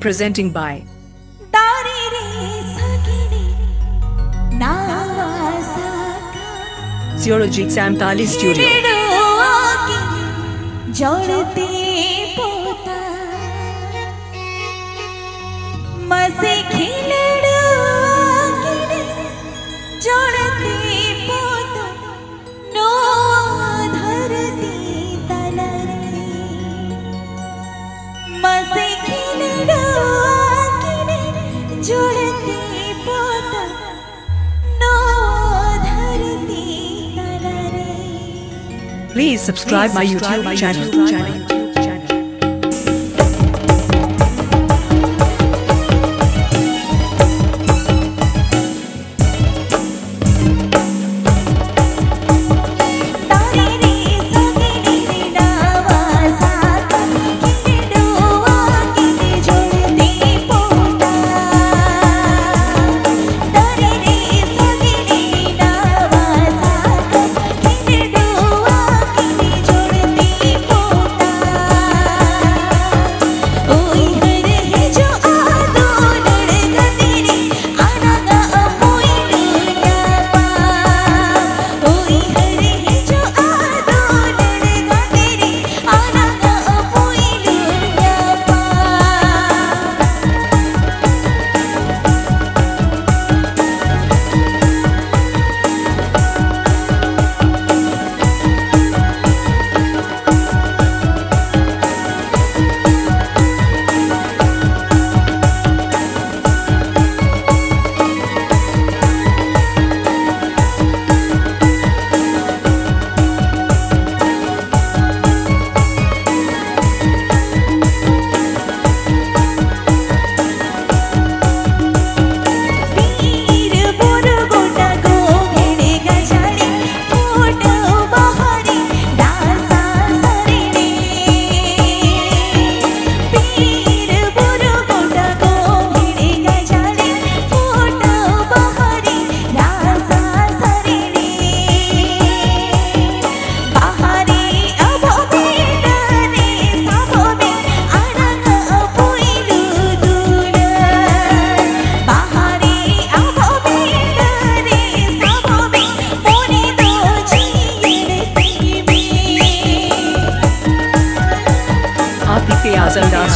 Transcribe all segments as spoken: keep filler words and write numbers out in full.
presenting by Surajit studio. Please subscribe my YouTube channel.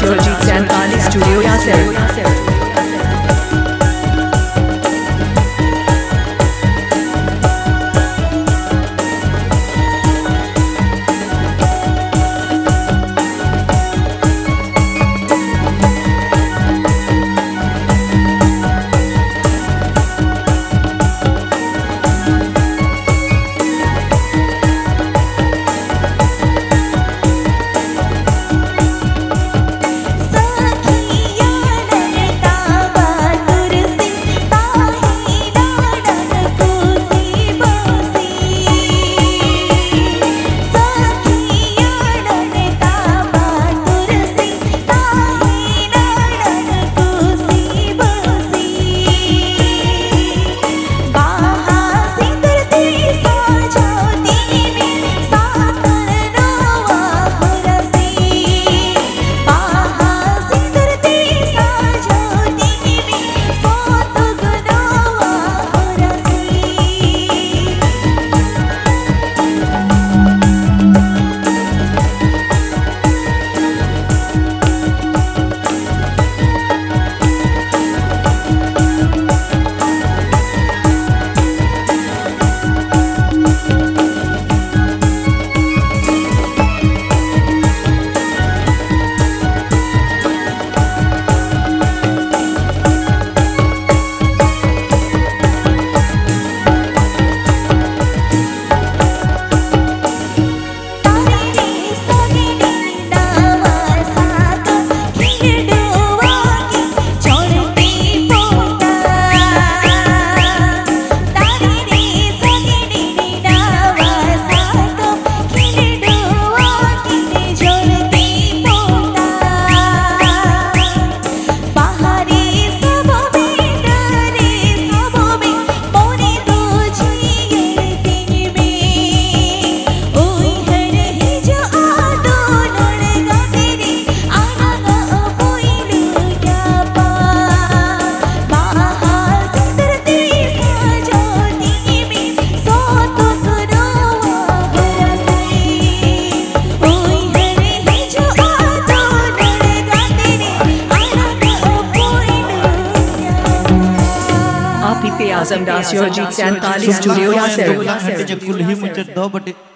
Surajit and Ali studio yaser. Hafiz Azam Da Surajit studio.